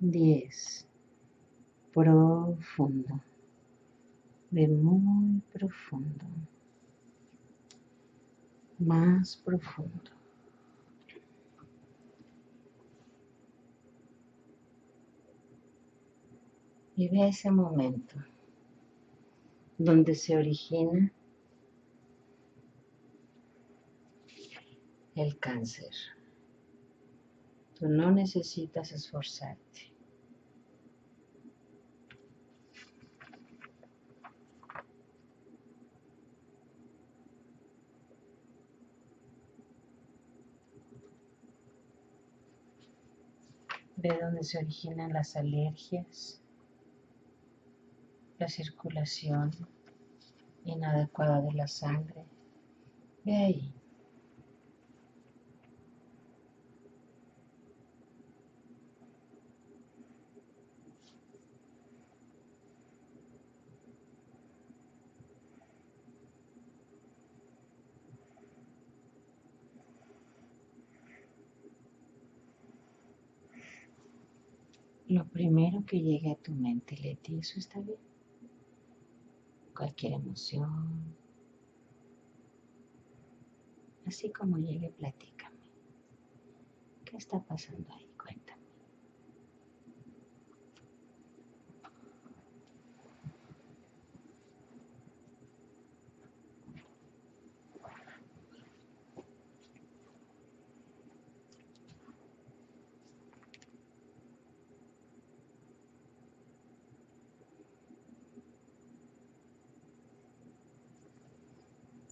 10, profundo, ve muy profundo, más profundo. 9. Vive ese momento donde se origina el cáncer. Tú no necesitas esforzarte. Ve donde se originan las alergias, la circulación inadecuada de la sangre. Ve ahí. Lo primero que llegue a tu mente, Leti, ¿eso está bien? Cualquier emoción, así como llegue, platícame. ¿Qué está pasando ahí? Cuéntame.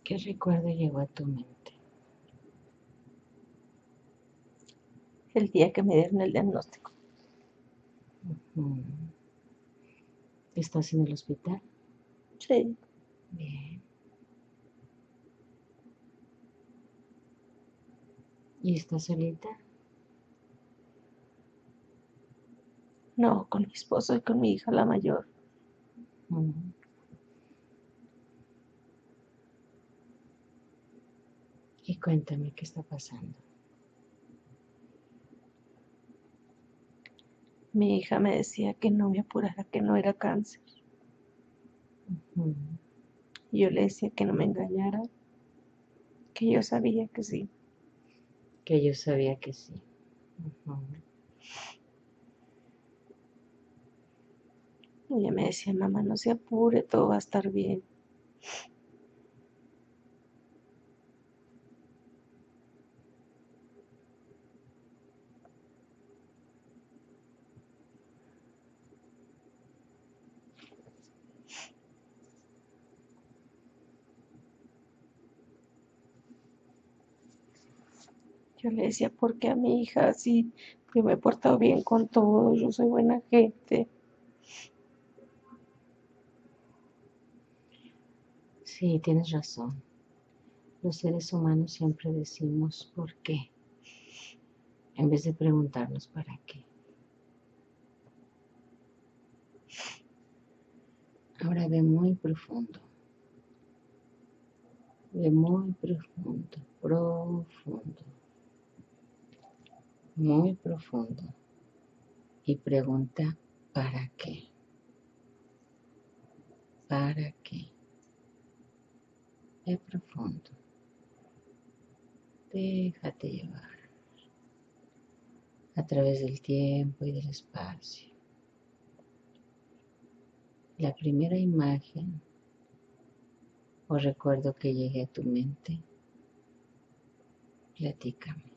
¿Qué recuerdo llegó a tu mente? El día que me dieron el diagnóstico. ¿Estás en el hospital? Sí. Bien. ¿Y estás solita? No, con mi esposo y con mi hija la mayor. Y cuéntame qué está pasando. Mi hija me decía que no me apurara, que no era cáncer. Yo le decía que no me engañara, que yo sabía que sí. Que yo sabía que sí. Ella me decía, mamá, no se apure, todo va a estar bien. Yo le decía, porque a mi hija sí, yo me he portado bien con todo, yo soy buena gente. Sí, tienes razón. Los seres humanos siempre decimos por qué, en vez de preguntarnos para qué. Ahora ve muy profundo. Ve muy profundo, profundo. Muy profundo y pregunta, ¿para qué? ¿Para qué? Es profundo. Déjate llevar a través del tiempo y del espacio. La primera imagen o recuerdo que llegue a tu mente, platícame.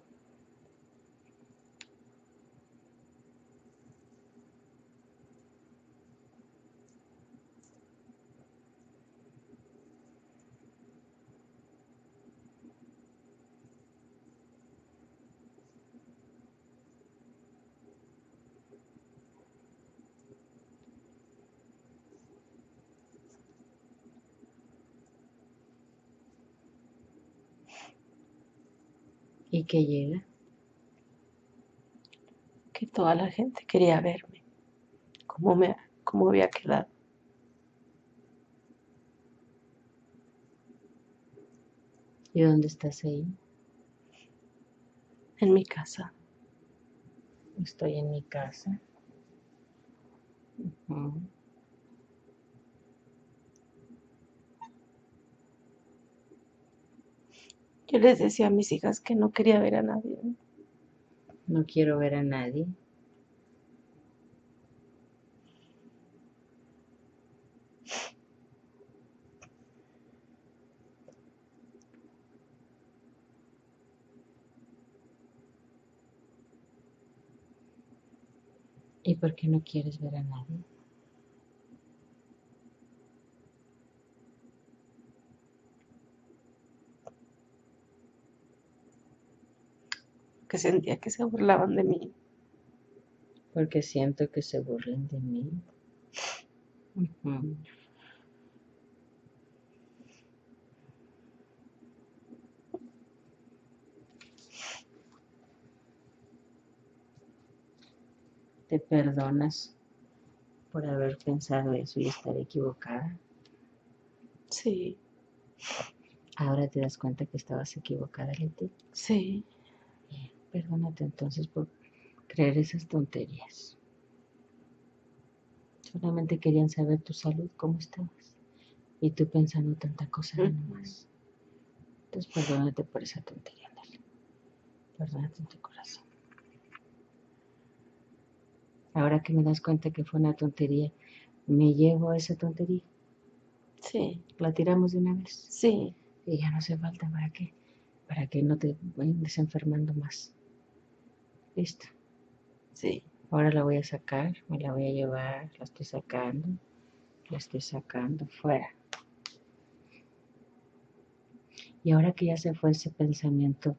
¿Y qué llega? Que toda la gente quería verme, cómo había quedado. ¿Y dónde estás ahí? En mi casa. Estoy en mi casa. Ujú. Yo les decía a mis hijas que no quería ver a nadie. No quiero ver a nadie. ¿Y por qué no quieres ver a nadie? Que sentía que se burlaban de mí. Porque siento que se burlan de mí. Uh-huh. ¿Te perdonas por haber pensado eso y estar equivocada? Sí. ¿Ahora te das cuenta que estabas equivocada, Leti? Sí. Bien, perdónate entonces por creer esas tonterías. Solamente querían saber tu salud, cómo estabas. Y tú pensando tanta cosa nomás. Entonces perdónate por esa tontería, Leti. Perdónate en tu corazón. Ahora que me das cuenta que fue una tontería, ¿me llevo a esa tontería? Sí. ¿La tiramos de una vez? Sí. Y ya no hace falta, ¿para qué? Para que no te vayas enfermando más. ¿Listo? Sí. Ahora la voy a sacar, me la voy a llevar, la estoy sacando, fuera. Y ahora que ya se fue ese pensamiento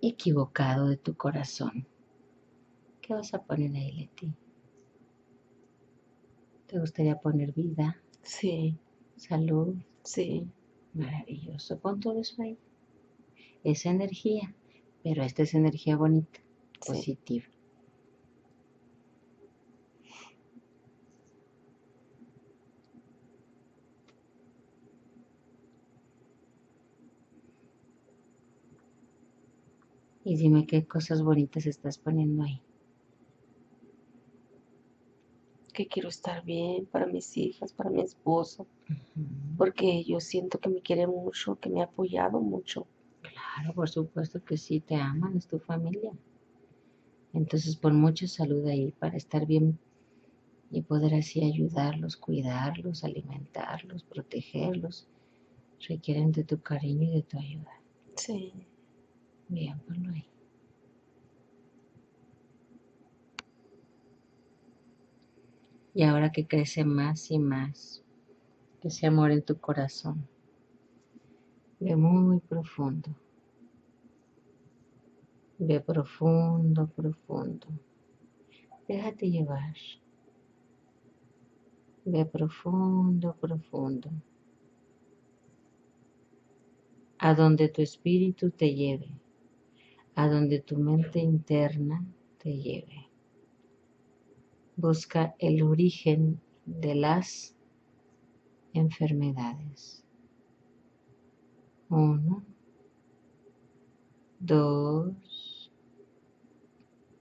equivocado de tu corazón, ¿qué vas a poner ahí, Leti? ¿Te gustaría poner vida? Sí. ¿Salud? Sí. Maravilloso. Pon todo eso ahí. Esa energía. Pero esta es energía bonita, sí. Positiva. Y dime qué cosas bonitas estás poniendo ahí. Que quiero estar bien para mis hijas, para mi esposo, porque yo siento que me quiere mucho, que me ha apoyado mucho. Claro, por supuesto que sí, te aman, es tu familia. Entonces pon mucha salud ahí para estar bien y poder así ayudarlos, cuidarlos, alimentarlos, protegerlos. Requieren de tu cariño y de tu ayuda. Sí. Bien, ponlo ahí. Y ahora que crece más y más, que ese amor en tu corazón, ve muy profundo. Ve profundo, profundo. Déjate llevar. Ve profundo, profundo. A donde tu espíritu te lleve, a donde tu mente interna te lleve. Busca el origen de las enfermedades. 1, 2,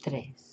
3.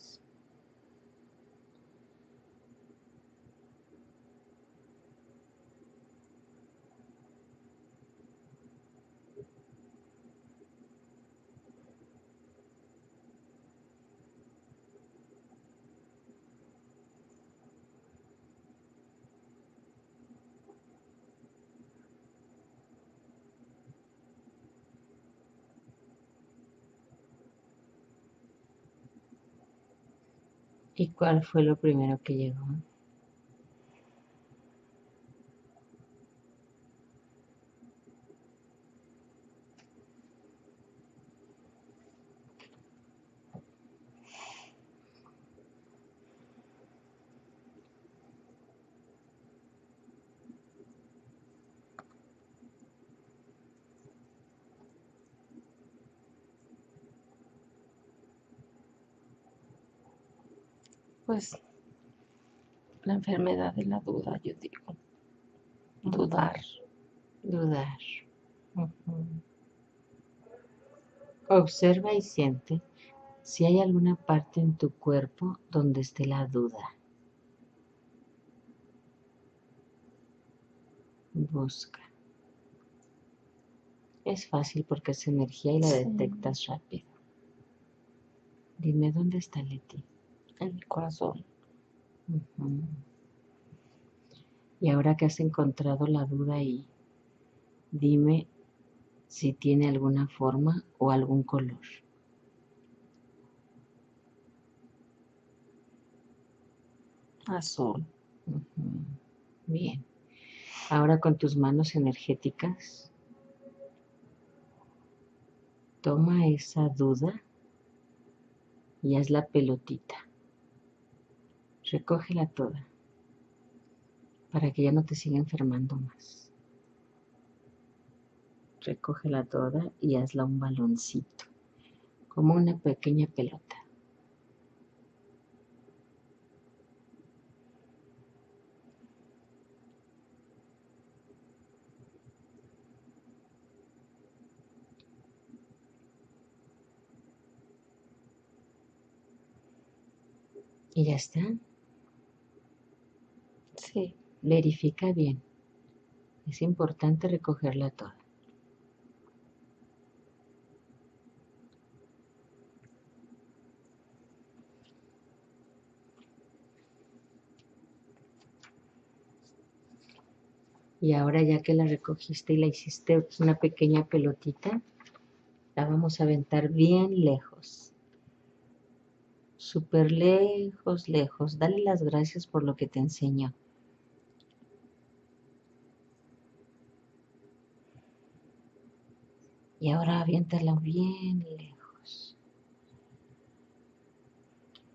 ¿Y cuál fue lo primero que llegó? Pues la enfermedad de la duda, yo digo. Dudar. Dudar. Observa y siente si hay alguna parte en tu cuerpo donde esté la duda. Busca. Es fácil porque es energía y la detectas rápido. Dime, ¿dónde está Leti? En el corazón. Uh-huh. Y ahora que has encontrado la duda ahí, dime si tiene alguna forma o algún color. Azul. Uh-huh. Bien. Ahora con tus manos energéticas, toma esa duda y haz la pelotita. Recógela toda para que ya no te siga enfermando más. Recógela toda y hazla un baloncito, como una pequeña pelota. ¿Y ya está? Sí. Verifica bien. Es importante recogerla toda. Y ahora ya que la recogiste y la hiciste una pequeña pelotita, la vamos a aventar bien lejos. Súper lejos, lejos. Dale las gracias por lo que te enseñó. Y ahora aviéntala bien lejos.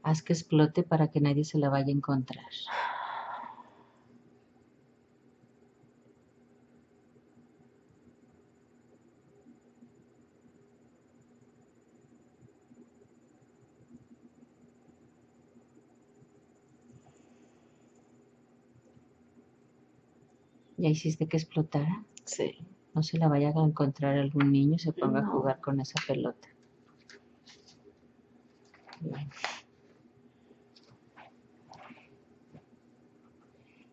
Haz que explote para que nadie se la vaya a encontrar. ¿Ya hiciste que explotara? Sí. No se la vaya a encontrar algún niño y se ponga a jugar con esa pelota. Bien.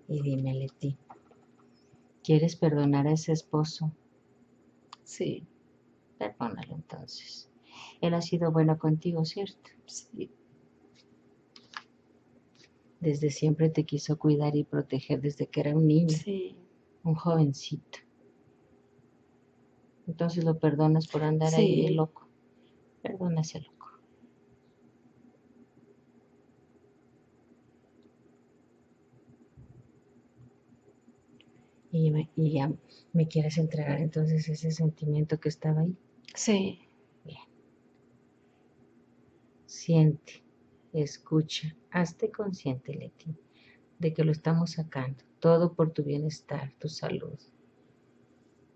Y dime, Leti, ¿quieres perdonar a ese esposo? Sí. Perdónalo entonces. Él ha sido bueno contigo, ¿cierto? Sí. Desde siempre te quiso cuidar y proteger desde que era un niño. Sí. Un jovencito. Entonces lo perdonas por andar ahí de loco. Perdona ese loco. ¿Y ya me quieres entregar entonces ese sentimiento que estaba ahí? Sí. Bien. Siente, escucha, hazte consciente, Leti, de que lo estamos sacando. Todo por tu bienestar, tu salud.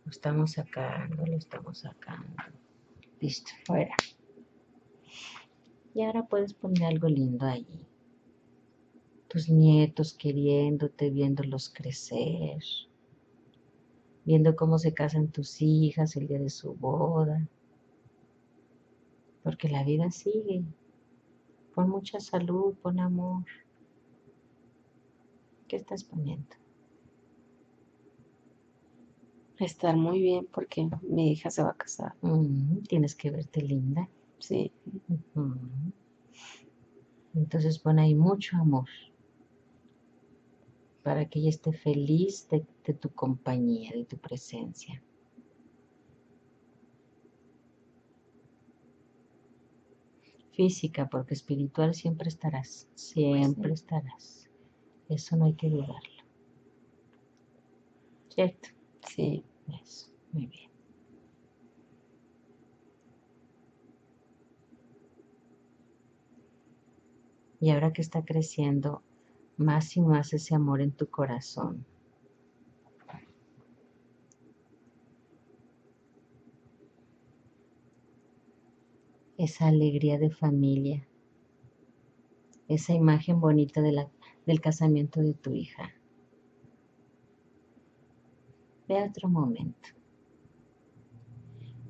Lo estamos sacando, lo estamos sacando. Listo, fuera. Y ahora puedes poner algo lindo allí. Tus nietos queriéndote, viéndolos crecer. Viendo cómo se casan tus hijas el día de su boda. Porque la vida sigue. Pon mucha salud, pon amor. ¿Qué estás poniendo? Estar muy bien porque mi hija se va a casar. Tienes que verte linda. Sí. Entonces pon ahí mucho amor para que ella esté feliz de tu compañía, de tu presencia. Física, porque espiritual siempre estarás. Siempre estarás. Eso no hay que dudarlo. ¿Cierto? Sí. Eso. Muy bien. Y ahora que está creciendo más y más ese amor en tu corazón, esa alegría de familia, esa imagen bonita de del casamiento de tu hija. Ve a otro momento.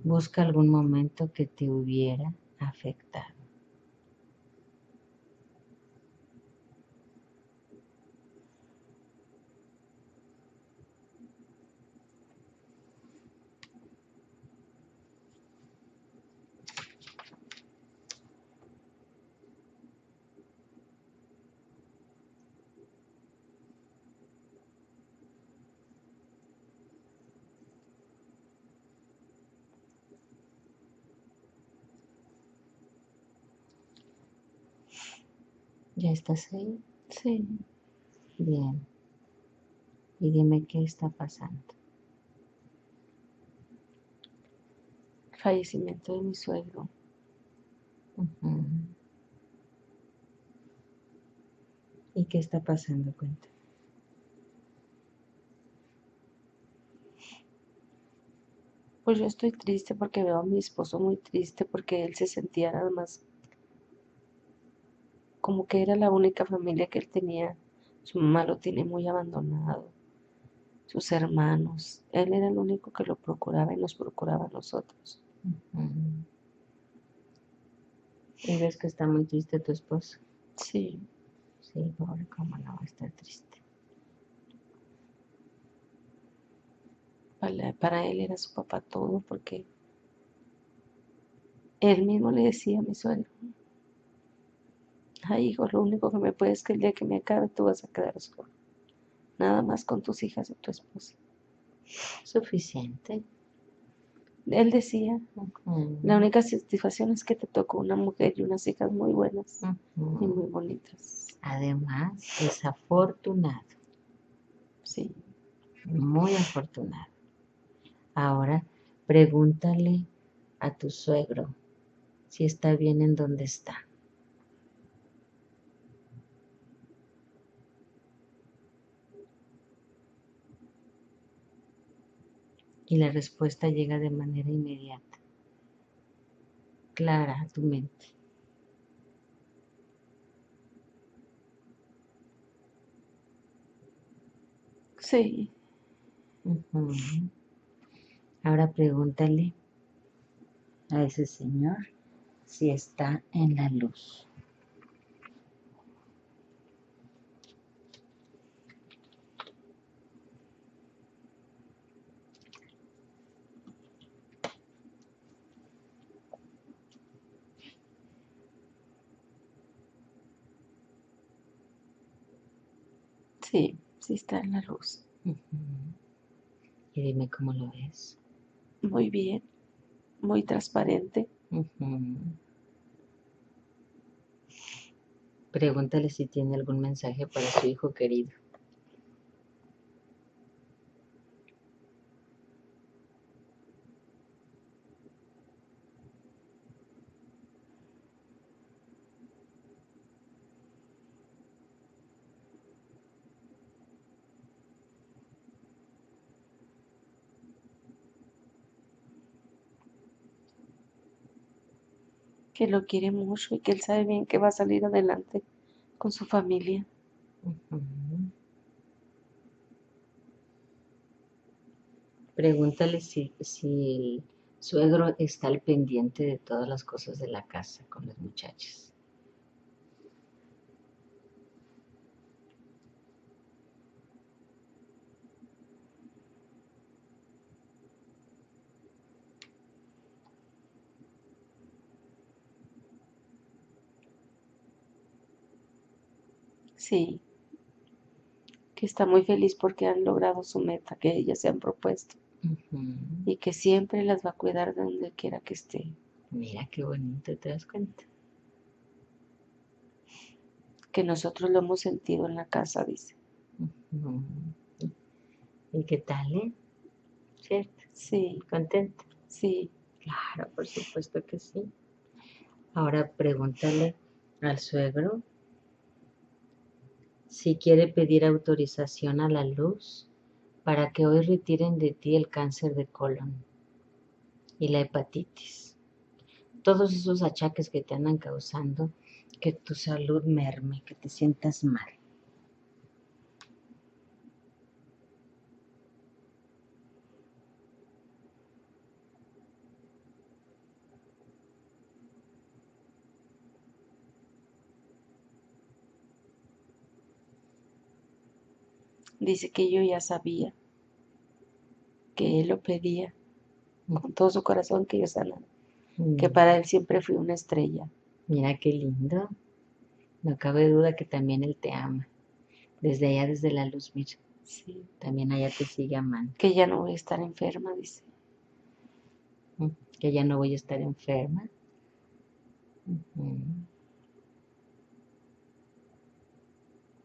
Busca algún momento que te hubiera afectado. ¿Ya estás ahí? Sí. Bien. Y dime qué está pasando. Fallecimiento de mi suegro. Uh-huh. ¿Y qué está pasando? Cuéntame. Pues yo estoy triste porque veo a mi esposo muy triste, porque él se sentía nada más como que era la única familia que él tenía. Su mamá lo tiene muy abandonado, sus hermanos. Él era el único que lo procuraba y nos procuraba a nosotros. Uh-huh. ¿Y ves que está muy triste tu esposo? Sí. Sí, pobre, cómo no va a estar triste. Para él era su papá todo, porque él mismo le decía a mi suegro: ay, hijo, lo único que me puede es que el día que me acabe tú vas a quedar solo, nada más con tus hijas y tu esposa. Suficiente. Él decía, uh-huh, la única satisfacción es que te tocó una mujer y unas hijas muy buenas, uh-huh, y muy bonitas. Además, es afortunado. Sí. Muy afortunado. Ahora, pregúntale a tu suegro si está bien en donde está. Y la respuesta llega de manera inmediata, clara a tu mente. Sí. Uh-huh. Ahora pregúntale a ese señor si está en la luz. Sí, sí está en la luz. Uh-huh. Y dime cómo lo ves. Muy bien, muy transparente. Uh-huh. Pregúntale si tiene algún mensaje para su hijo querido. Que lo quiere mucho y que él sabe bien que va a salir adelante con su familia. Uh-huh. Pregúntale si el suegro está al pendiente de todas las cosas de la casa con las muchachas. Sí, que está muy feliz porque han logrado su meta que ellas se han propuesto. Uh-huh. Y que siempre las va a cuidar donde quiera que esté. Mira qué bonito, ¿te das cuenta? Que nosotros lo hemos sentido en la casa, dice. Uh-huh. ¿Y qué tal, eh? ¿Cierto? Sí. ¿Contenta? Sí. Claro, por supuesto que sí. Ahora pregúntale al suegro si quiere pedir autorización a la luz para que hoy retiren de ti el cáncer de colon y la hepatitis. Todos esos achaques que te andan causando, que tu salud merme, que te sientas mal. Dice que yo ya sabía que él lo pedía con todo su corazón, que yo sanara. Mm. Que para él siempre fui una estrella. Mira qué lindo. No cabe duda que también él te ama. Desde allá, desde la luz, mira. Sí. También allá te sigue amando. Que ya no voy a estar enferma, dice. Que ya no voy a estar enferma. Uh-huh.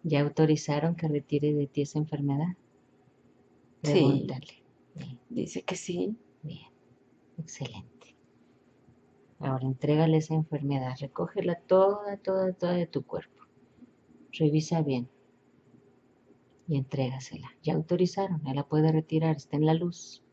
¿Ya autorizaron que retire de ti esa enfermedad? Pregúntale. Sí. Dice que sí. Bien, excelente. Ahora entrégale esa enfermedad, recógela toda, toda, toda de tu cuerpo. Revisa bien y entrégasela. Ya autorizaron, ya la puede retirar, está en la luz.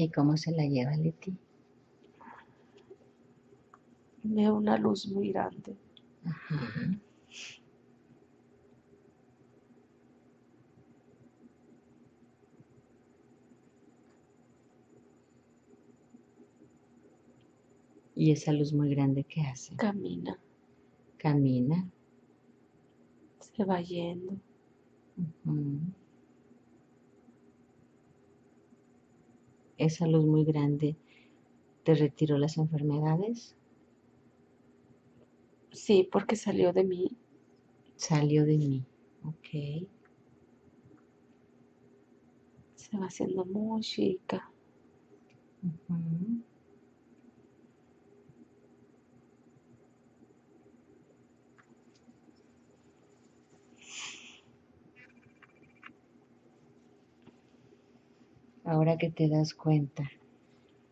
¿Y cómo se la lleva, Leti? Veo una luz muy grande. Ajá. ¿Y esa luz muy grande qué hace? Camina. Camina. Se va yendo. Ajá. Esa luz muy grande, ¿te retiró las enfermedades? Sí, porque salió de mí. Salió de mí, ok. Se va haciendo muy chica. Uh-huh. Ahora que te das cuenta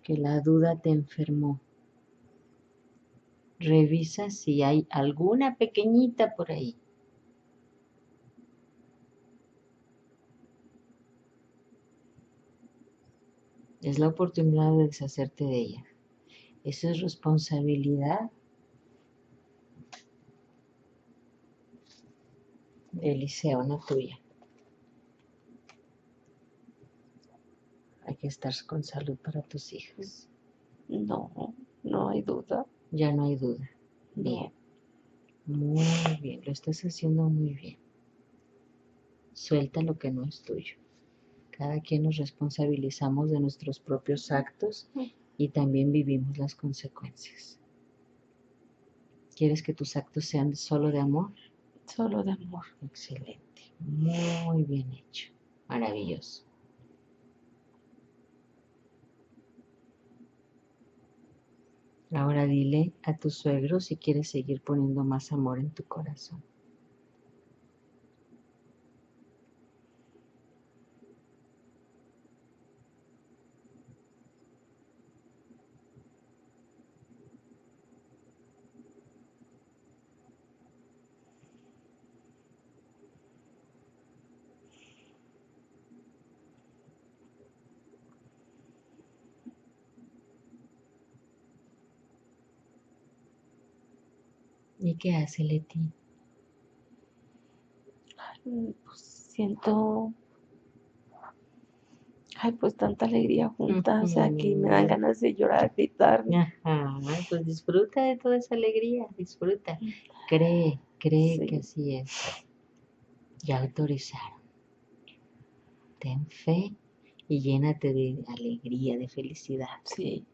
que la duda te enfermó, revisa si hay alguna pequeñita por ahí. Es la oportunidad de deshacerte de ella. Eso es responsabilidad de Eliseo, no tuya. Que estar con salud para tus hijas. No, no hay duda. Ya no hay duda. Bien. Muy bien, lo estás haciendo muy bien. Suelta lo que no es tuyo. Cada quien nos responsabilizamos de nuestros propios actos y también vivimos las consecuencias. ¿Quieres que tus actos sean solo de amor? Solo de amor. Excelente. Muy bien hecho. Maravilloso. Ahora dile a tu suegro si quieres seguir poniendo más amor en tu corazón. ¿Y qué hace, Leti? Ay, pues siento... Ay, pues tanta alegría junta, o sea, que me dan ganas de llorar, gritar. Ajá, pues disfruta de toda esa alegría, disfruta. Cree sí. Que así es. Ya autorizaron. Ten fe y llénate de alegría, de felicidad. Sí.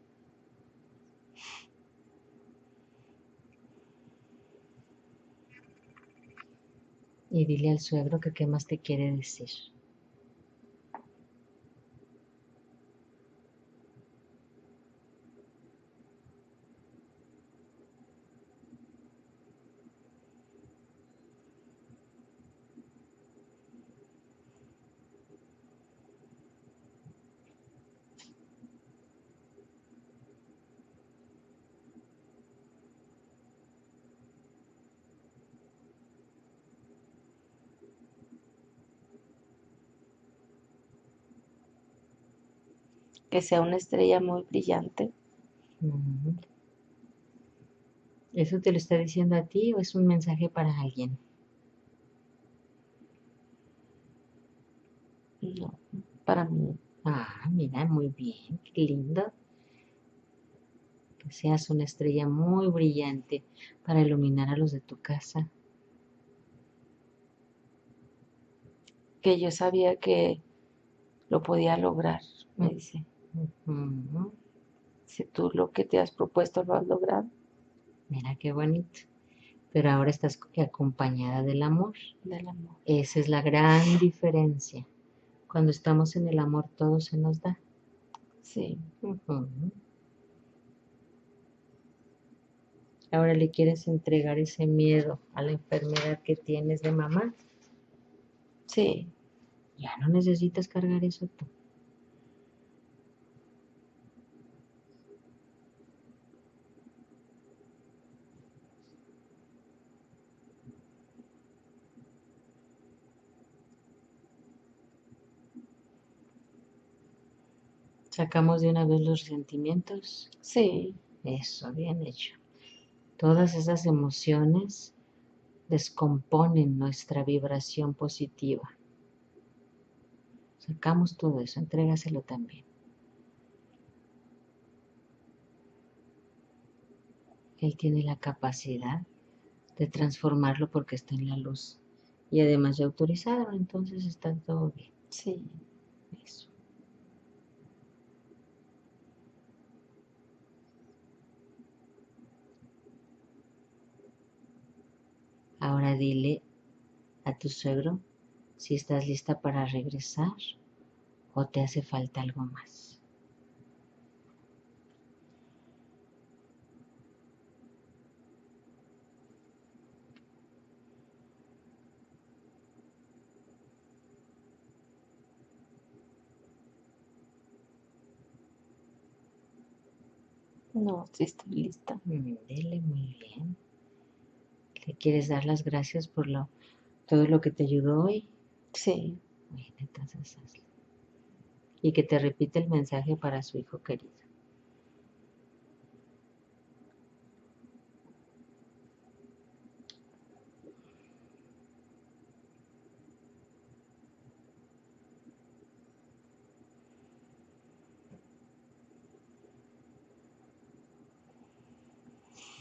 Y dile al suegro que qué más te quiere decir. Que sea una estrella muy brillante. ¿Eso te lo está diciendo a ti o es un mensaje para alguien? No, para mí. Ah, mira, muy bien, qué lindo. Que seas una estrella muy brillante para iluminar a los de tu casa. Que yo sabía que lo podía lograr, me dice. Si tú lo que te has propuesto lo has logrado, Mira qué bonito. Pero ahora estás acompañada del amor. Del amor. Esa es la gran diferencia. Cuando estamos en el amor todo se nos da. Sí. Uh-huh. Ahora le quieres entregar ese miedo a la enfermedad que tienes de mamá. Sí. Ya no necesitas cargar eso tú. ¿Sacamos de una vez los sentimientos? Sí. Eso, bien hecho. Todas esas emociones descomponen nuestra vibración positiva. Sacamos todo eso, entrégaselo también. Él tiene la capacidad de transformarlo porque está en la luz. Y además ya autorizado, entonces está todo bien. Sí. Eso. Ahora dile a tu suegro si estás lista para regresar o te hace falta algo más. No, sí estoy lista. Dile, muy bien. ¿Te quieres dar las gracias por todo lo que te ayudó hoy? Sí. Bueno, entonces hazlo. Y que te repita el mensaje para su hijo querido.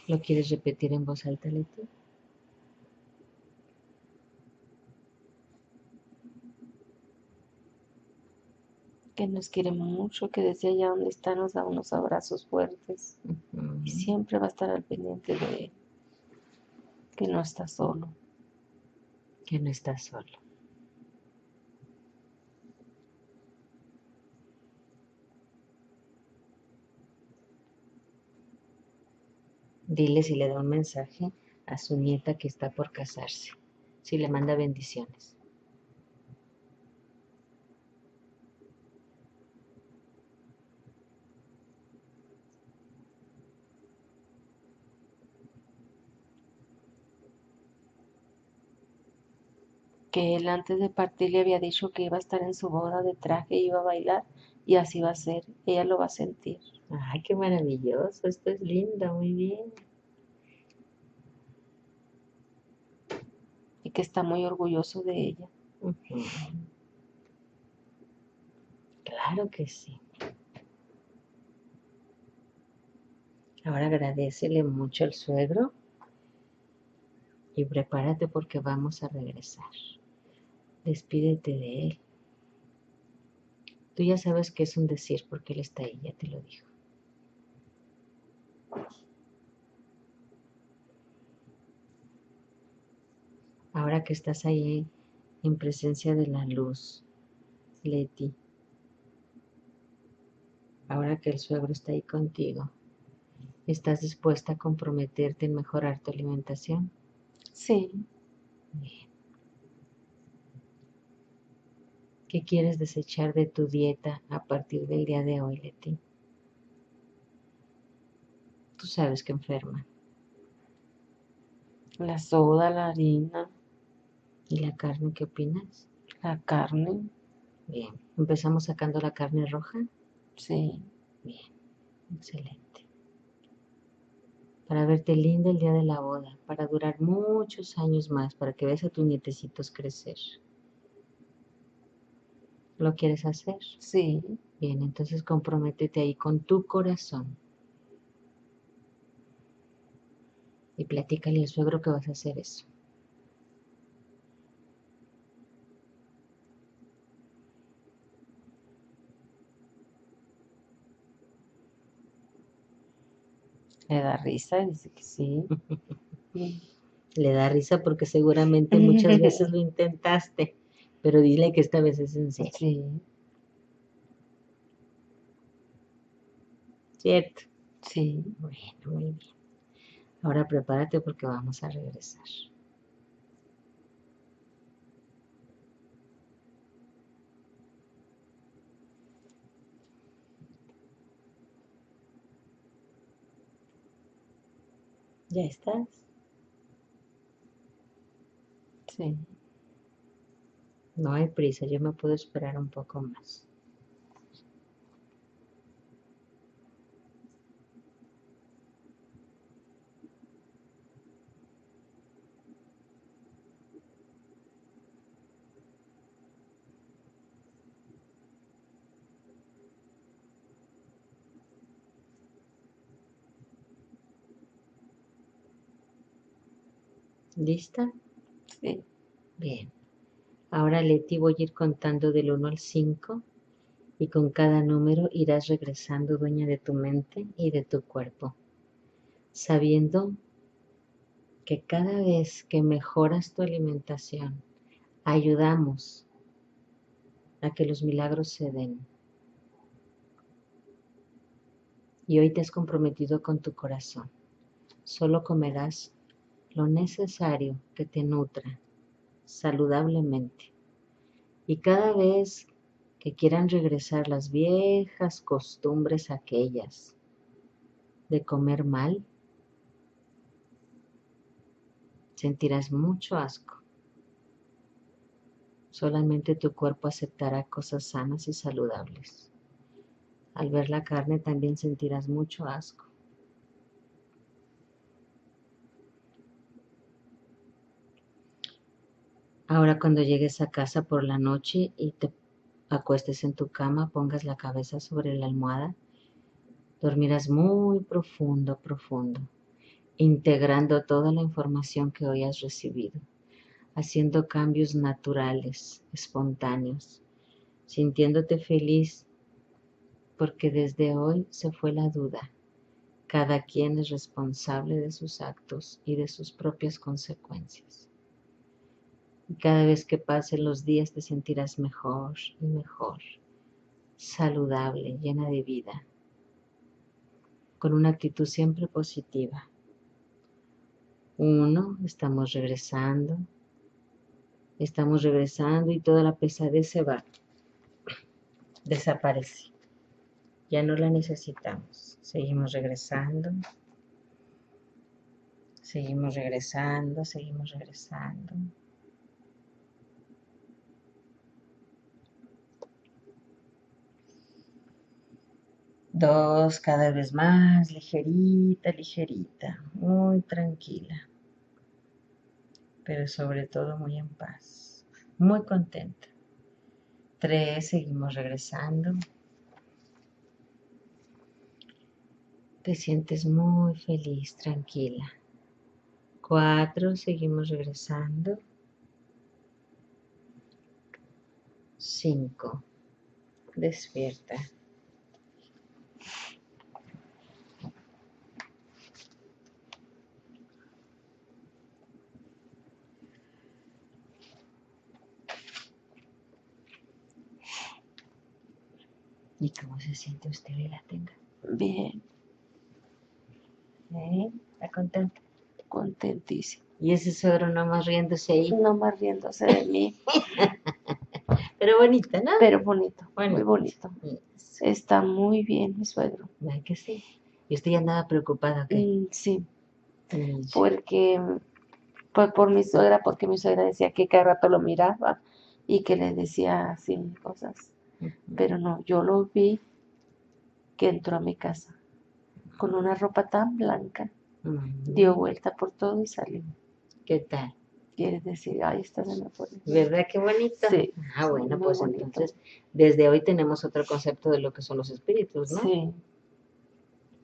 ¿Lo quieres repetir en voz alta, Leti? Que nos quiere mucho, que desde allá donde está nos da unos abrazos fuertes. Uh-huh. Y siempre va a estar al pendiente de él. Que no está solo. Que no está solo. Dile si le da un mensaje a su nieta que está por casarse. Si le manda bendiciones. Que él antes de partir le había dicho que iba a estar en su boda de traje y iba a bailar, y así va a ser, ella lo va a sentir. ¡Ay, qué maravilloso! Esto es lindo, muy bien. Y que está muy orgulloso de ella. Uh-huh. Claro que sí. Ahora agradécele mucho al suegro y prepárate porque vamos a regresar. Despídete de él. Tú ya sabes que es un decir porque él está ahí, ya te lo dijo. Ahora que estás ahí en presencia de la luz, Leti, ahora que el suegro está ahí contigo, ¿estás dispuesta a comprometerte en mejorar tu alimentación? Sí. Bien. ¿Qué quieres desechar de tu dieta a partir del día de hoy, Leti? Tú sabes que enferma. La soda, la harina. ¿Y la carne? ¿Qué opinas? La carne. Bien. ¿Empezamos sacando la carne roja? Sí. Bien. Excelente. Para verte linda el día de la boda, para durar muchos años más, para que veas a tus nietecitos crecer. ¿Lo quieres hacer? Sí. Bien, entonces comprométete ahí con tu corazón. Y platícale al suegro que vas a hacer eso. Le da risa, dice que sí. Le da risa porque seguramente muchas veces lo intentaste, pero dile que esta vez es en serio. Sí. ¿Cierto? Sí. Bueno, muy bien. Ahora prepárate porque vamos a regresar. ¿Ya estás? Sí. No hay prisa, yo me puedo esperar un poco más. ¿Lista? Sí. Bien. Ahora, Leti, voy a ir contando del 1 al 5 y con cada número irás regresando dueña de tu mente y de tu cuerpo, sabiendo que cada vez que mejoras tu alimentación, ayudamos a que los milagros se den. Y hoy te has comprometido con tu corazón. Solo comerás lo necesario que te nutra saludablemente. Y cada vez que quieran regresar las viejas costumbres aquellas de comer mal, sentirás mucho asco. Solamente tu cuerpo aceptará cosas sanas y saludables. Al ver la carne también sentirás mucho asco. Ahora cuando llegues a casa por la noche y te acuestes en tu cama, pongas la cabeza sobre la almohada, dormirás muy profundo, profundo, integrando toda la información que hoy has recibido, haciendo cambios naturales, espontáneos, sintiéndote feliz porque desde hoy se fue la duda. Cada quien es responsable de sus actos y de sus propias consecuencias. Y cada vez que pasen los días te sentirás mejor y mejor, saludable, llena de vida, con una actitud siempre positiva. 1, estamos regresando y toda la pesadez se va, desaparece, ya no la necesitamos, seguimos regresando. Dos, cada vez más, ligerita, muy tranquila, pero sobre todo muy en paz, muy contenta. 3, seguimos regresando. Te sientes muy feliz, tranquila. 4, seguimos regresando. 5, despierta. 6, ¿y cómo se siente usted, Leti? Bien. ¿Está contenta? Contentísima. ¿Y ese suegro nomás riéndose ahí? Nomás riéndose de mí. Pero bonita, ¿no? Pero bonito, bueno, muy bonito. Sí. Está muy bien mi suegro. ¿Verdad que sí? ¿Y usted ya andaba preocupada? ¿Okay? Sí. Porque, pues por mi suegra, porque mi suegra decía que cada rato lo miraba y que le decía así cosas. Pero no, yo lo vi que entró a mi casa con una ropa tan blanca, dio vuelta por todo y salió. ¿Qué tal? Quieres decir, ahí está, se me fue. ¿Verdad que bonito? Sí. Ah, bueno, pues bonito. Entonces, desde hoy tenemos otro concepto de lo que son los espíritus, ¿no? Sí.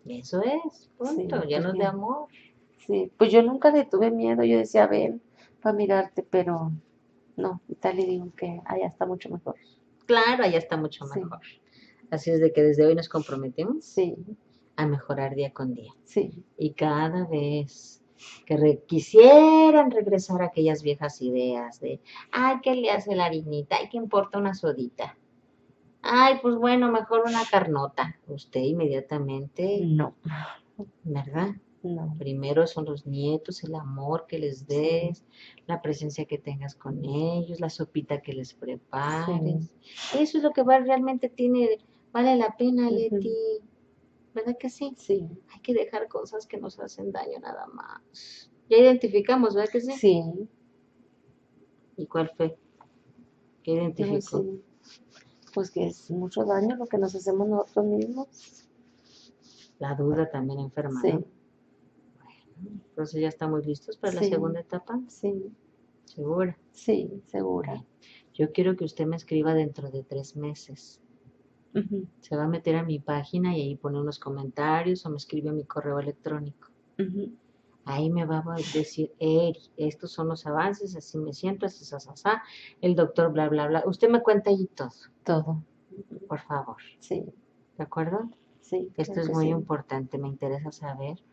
Eso es, punto, sí, llenos de amor. Sí, pues yo nunca le tuve miedo, yo decía, ven, para mirarte, pero no, y tal, y digo que allá está mucho mejor. Claro, allá está mucho mejor. Sí. Así es de que desde hoy nos comprometemos, sí, a mejorar día con día. Sí. Y cada vez que quisieran regresar a aquellas viejas ideas de, ay, ¿qué le hace la harinita? Ay, ¿qué importa una sodita? Ay, pues bueno, mejor una carnota. Usted inmediatamente... No. ¿Verdad? No. Primero son los nietos, el amor que les des, sí, la presencia que tengas con ellos, la sopita que les prepares. Sí. Eso es lo que realmente tiene, vale la pena, Leti. ¿Verdad que sí? Sí. Hay que dejar cosas que nos hacen daño nada más. Ya identificamos, ¿verdad que sí? Sí. ¿Y cuál fue? ¿Qué identificó? No, sí. Pues que es mucho daño lo que nos hacemos nosotros mismos. La duda también enferma, sí, ¿no? Bueno, entonces ya estamos listos para, sí, la segunda etapa. Sí. ¿Segura? Sí, segura. Bueno, yo quiero que usted me escriba dentro de 3 meses. Uh-huh. Se va a meter a mi página y ahí pone unos comentarios o me escribe a mi correo electrónico. Uh-huh. Ahí me va a decir, Eri, estos son los avances, así me siento, así, asá, el doctor, bla, bla, bla. Usted me cuenta allí todo. Todo. Por favor. Sí. ¿De acuerdo? Sí. Esto es muy, sí, importante. Me interesa saber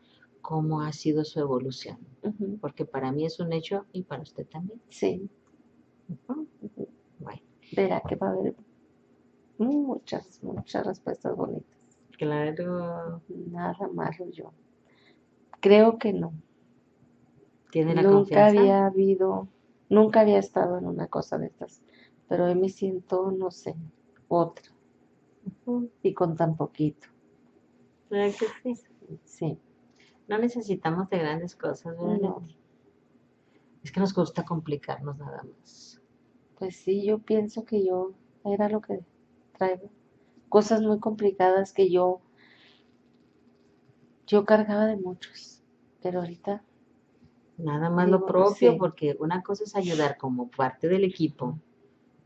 cómo ha sido su evolución. Uh-huh. Porque para mí es un hecho y para usted también. Sí. Uh-huh. Uh-huh. Bueno. Verá que va a haber muchas respuestas bonitas. Claro. Nada malo yo. Creo que no. ¿Tiene la confianza? Nunca había estado en una cosa de estas, pero hoy me siento, no sé, otra. Uh-huh. Y con tan poquito. ¿Verdad que sí? Sí. No necesitamos de grandes cosas, ¿verdad? No. Es que nos gusta complicarnos nada más. Pues sí, yo pienso que yo era lo que traigo. Cosas muy complicadas que yo cargaba de muchos, pero ahorita nada más digo, lo propio, sí, porque una cosa es ayudar como parte del equipo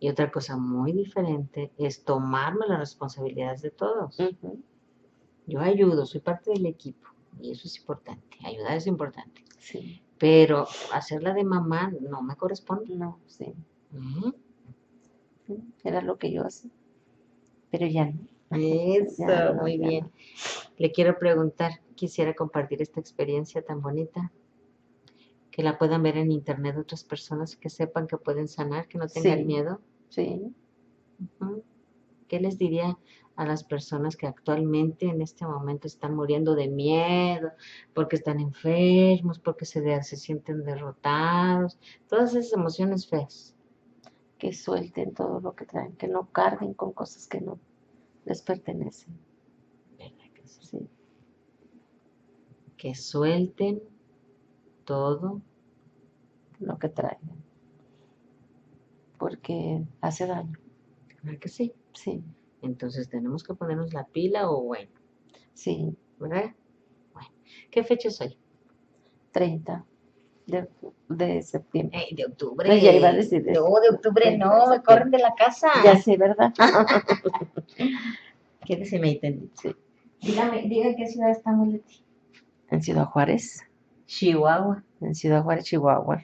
y otra cosa muy diferente es tomarme las responsabilidades de todos. Uh-huh. Yo ayudo, soy parte del equipo y eso es importante, ayudar es importante, sí, pero hacerla de mamá no me corresponde. No, sí. Uh-huh. Sí, era lo que yo hacía, pero ya no. Eso, ya, muy ya, bien. Le quiero preguntar, quisiera compartir esta experiencia tan bonita, que la puedan ver en internet otras personas, que sepan que pueden sanar, que no tengan, sí, miedo. Sí. Uh-huh. ¿Qué les diría a las personas que actualmente en este momento están muriendo de miedo, porque están enfermos, porque se sienten derrotados, todas esas emociones feas? Que suelten todo lo que traen, que no carguen con cosas que no les pertenecen. Sí. Que suelten todo lo que traigan, porque hace daño. ¿Verdad que sí? Sí. Entonces tenemos que ponernos la pila o bueno. Sí. ¿Verdad? Bueno. ¿Qué fecha es hoy? 30 de septiembre. De octubre. Pues ya iba a decir eso. No, de octubre no, me corren de la casa. Ya sé, ¿verdad? Quédese, me entendí. Sí. Dígame, diga en qué ciudad estamos, Leti. En Ciudad Juárez, Chihuahua. En Ciudad Juárez, Chihuahua.